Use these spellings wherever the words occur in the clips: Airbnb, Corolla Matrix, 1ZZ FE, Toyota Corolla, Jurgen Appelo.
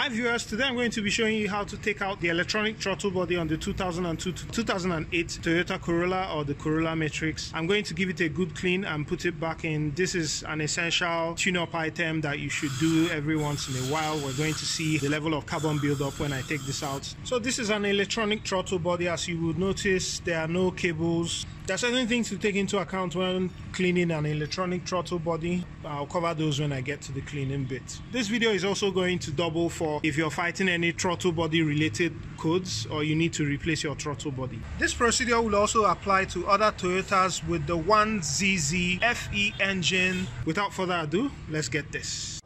Hi viewers, today I'm going to be showing you how to take out the electronic throttle body on the 2002 to 2008 Toyota Corolla or the Corolla Matrix. I'm going to give it a good clean and put it back in. This is an essential tune-up item that you should do every once in a while. We're going to see the level of carbon buildup when I take this out. So this is an electronic throttle body. As you would notice, there are no cables. There are certain things to take into account when cleaning an electronic throttle body. I'll cover those when I get to the cleaning bit. This video is also going to double for if you're fighting any throttle body related codes or you need to replace your throttle body. This procedure will also apply to other Toyotas with the 1ZZ FE engine. Without further ado, let's get this.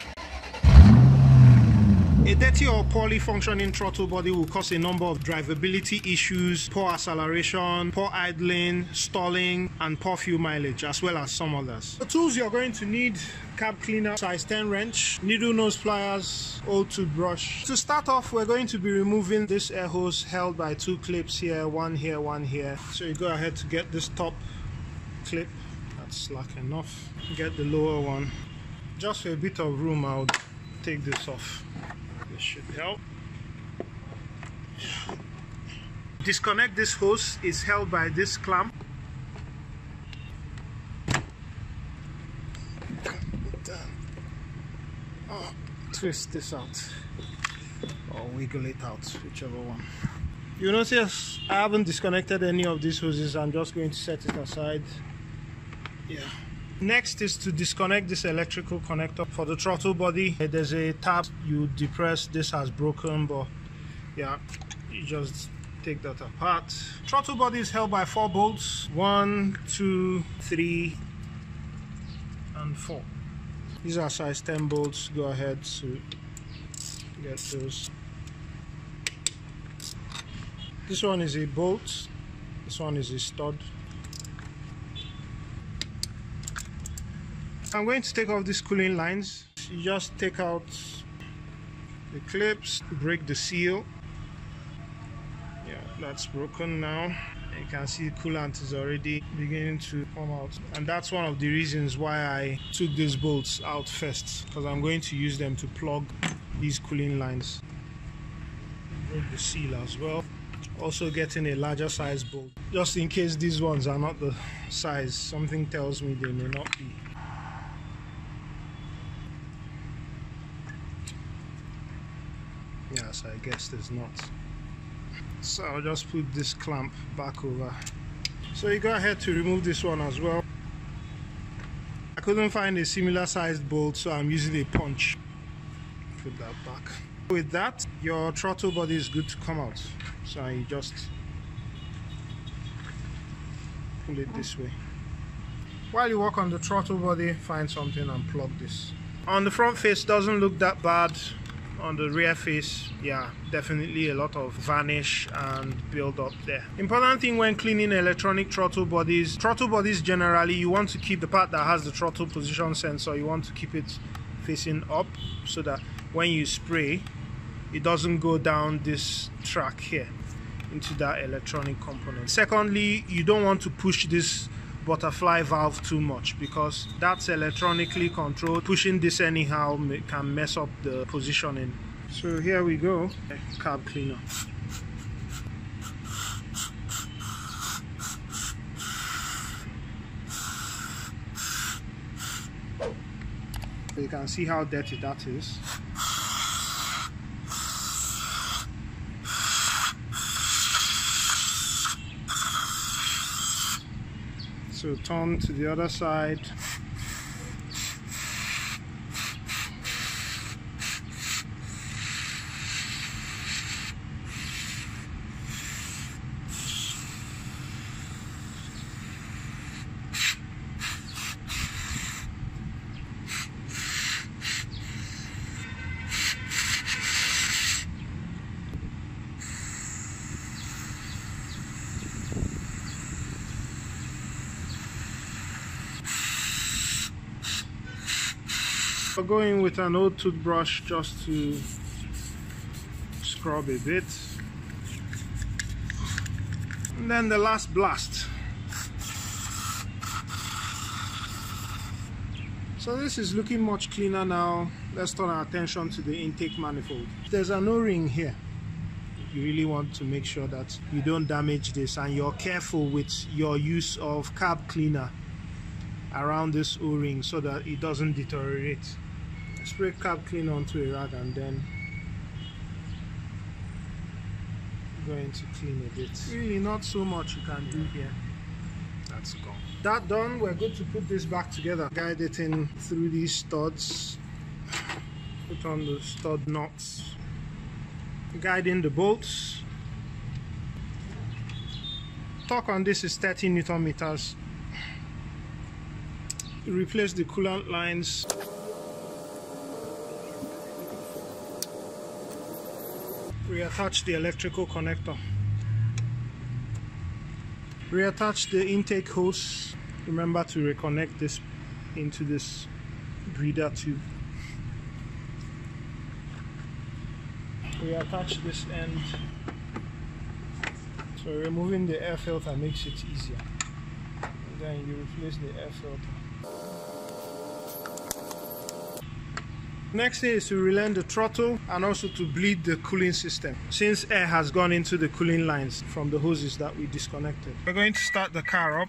A dirty or poorly functioning throttle body will cause a number of drivability issues, poor acceleration, poor idling, stalling, and poor fuel mileage, as well as some others. The tools you're going to need: cab cleaner, size 10 wrench, needle nose pliers, old toothbrush. To start off, we're going to be removing this air hose held by two clips here, one here, one here. So you go ahead to get this top clip, that's slack enough. Get the lower one. Just for a bit of room, I'll take this off. This should help. Disconnect this hose. It's held by this clamp. Twist this out or wiggle it out, whichever one. You notice I haven't disconnected any of these hoses. I'm just going to set it aside. Yeah. Next is to disconnect this electrical connector for the throttle body. There's a tab you depress. This has broken, but yeah, you just take that apart. Throttle body is held by 4 bolts. 1, 2, 3, and 4. These are size 10 bolts. Go ahead to get those. This one is a bolt. This one is a stud. I'm going to take off these cooling lines. You just take out the clips, break the seal. Yeah, that's broken now. You can see coolant is already beginning to come out. And that's one of the reasons why I took these bolts out first, because I'm going to use them to plug these cooling lines. Break the seal as well. Also getting a larger size bolt, just in case these ones are not the size. Something tells me they may not be. Yes, I guess there's not. So I'll just put this clamp back over. So you go ahead to remove this one as well. I couldn't find a similar sized bolt, so I'm using a punch. Put that back. With that, your throttle body is good to come out. So you just pull it this way. While you work on the throttle body, find something and plug this. On the front face, doesn't look that bad. On the rear face, yeah, definitely a lot of varnish and build up there. Important thing when cleaning electronic throttle bodies generally, you want to keep the part that has the throttle position sensor, you want to keep it facing up so that when you spray, it doesn't go down this track here into that electronic component. Secondly, you don't want to push this butterfly valve too much, because that's electronically controlled. Pushing this anyhow can mess up the positioning. So here we go, cab cleaner. You can see how dirty that is. So turn to the other side. I'm going with an old toothbrush just to scrub a bit. And then the last blast. So this is looking much cleaner now. Let's turn our attention to the intake manifold. There's an O-ring here. You really want to make sure that you don't damage this and you're careful with your use of carb cleaner around this O-ring so that it doesn't deteriorate. Spray carb cleaner onto a rag and then going to clean a bit. Really not so much you can do here. That's gone. That done, we're going to put this back together. Guide it in through these studs. Put on the stud knots. Guide in the bolts. Torque on this is 30 Newton meters. Replace the coolant lines. Reattach the electrical connector. Reattach the intake hose. Remember to reconnect this into this breather tube. Reattach this end. So removing the air filter makes it easier. And then you replace the air filter. Next thing is to relent the throttle and also to bleed the cooling system, since air has gone into the cooling lines from the hoses that we disconnected. We're going to start the car up.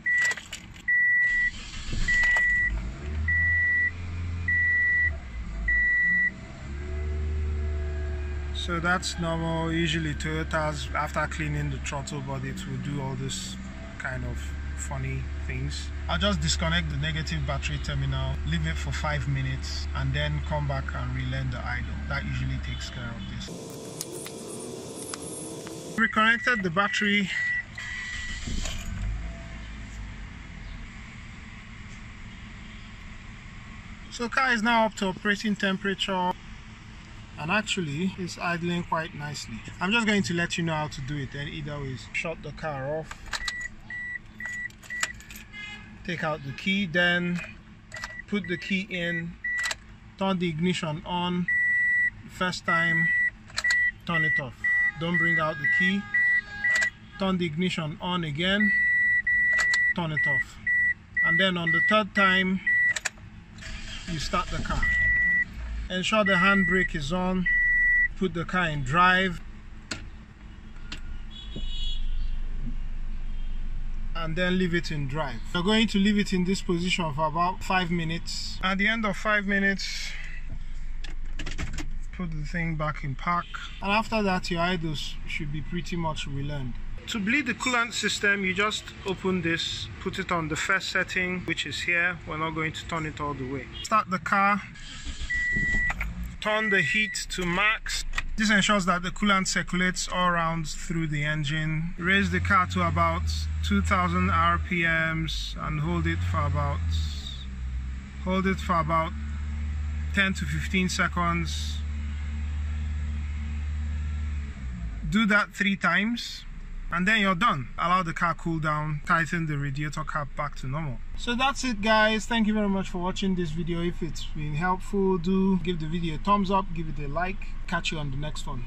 So that's normal. Usually Toyotas, after cleaning the throttle body, it will do all this kind of funny things. I'll just disconnect the negative battery terminal, leave it for 5 minutes, and then come back and relent the idle. That usually takes care of this. Reconnected the battery. So car is now up to operating temperature. And actually, it's idling quite nicely. I'm just going to let you know how to do it then either way. Shut the car off. Take out the key, then put the key in. Turn the ignition on. First time, turn it off. Don't bring out the key. Turn the ignition on again. Turn it off. And then on the third time, you start the car. Ensure the handbrake is on, put the car in drive, and then leave it in drive. We're going to leave it in this position for about 5 minutes. At the end of 5 minutes, put the thing back in park. And after that, your idles should be pretty much relent. To bleed the coolant system, you just open this, put it on the first setting, which is here. We're not going to turn it all the way. Start the car. Turn the heat to max. This ensures that the coolant circulates all around through the engine. Raise the car to about 2000 RPMs and hold it for about 10 to 15 seconds. Do that 3 times. And then you're done. Allow the car cool down, tighten the radiator cap back to normal. So that's it, guys. Thank you very much for watching this video. If it's been helpful, do give the video a thumbs up, give it a like. Catch you on the next one.